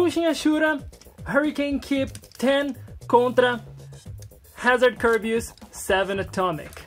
Bushin Ashura, Hurricane Keep 10 contra Hazard Kerbeus 7 Atomic.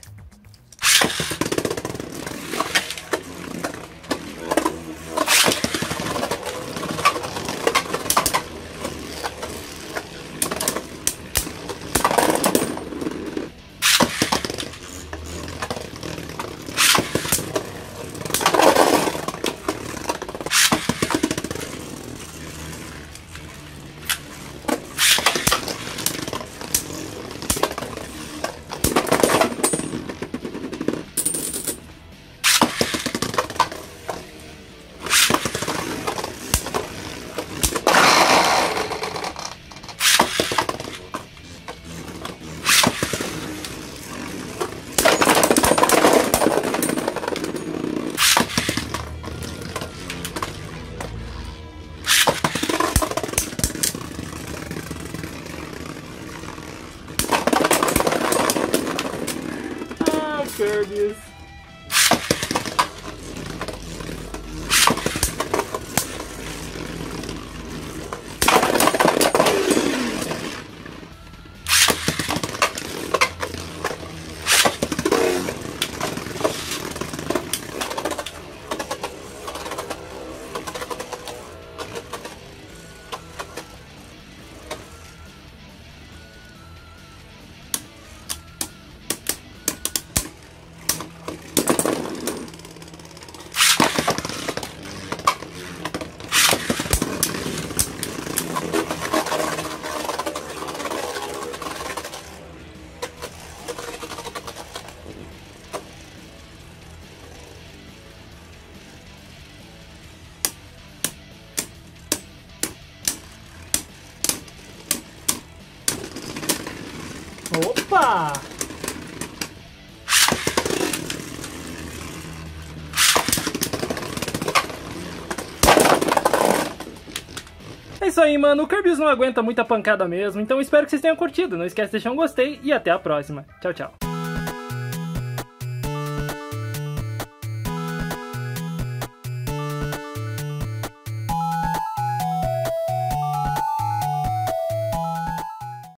Kerbeus. Opa! É isso aí, mano. O Kerbeus não aguenta muita pancada mesmo, então espero que vocês tenham curtido. Não esquece de deixar um gostei e até a próxima. Tchau, tchau.